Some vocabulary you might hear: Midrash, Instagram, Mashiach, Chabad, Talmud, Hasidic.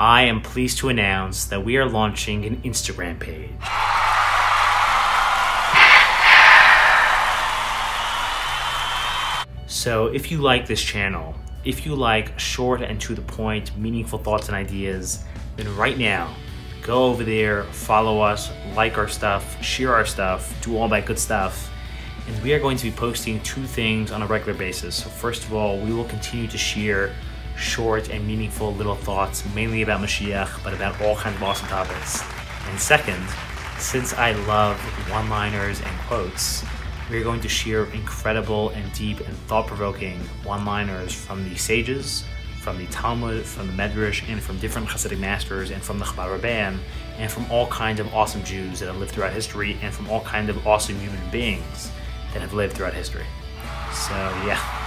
I am pleased to announce that we are launching an Instagram page. So if you like this channel, if you like short and to the point, meaningful thoughts and ideas, then right now, go over there, follow us, like our stuff, share our stuff, do all that good stuff. And we are going to be posting two things on a regular basis. So first of all, we will continue to share short and meaningful little thoughts, mainly about Mashiach, but about all kinds of awesome topics. And second, since I love one-liners and quotes, we're going to share incredible and deep and thought-provoking one-liners from the sages, from the Talmud, from the Midrash, and from different Hasidic masters, and from the Chabad and from all kinds of awesome Jews that have lived throughout history, and from all kinds of awesome human beings that have lived throughout history. So yeah.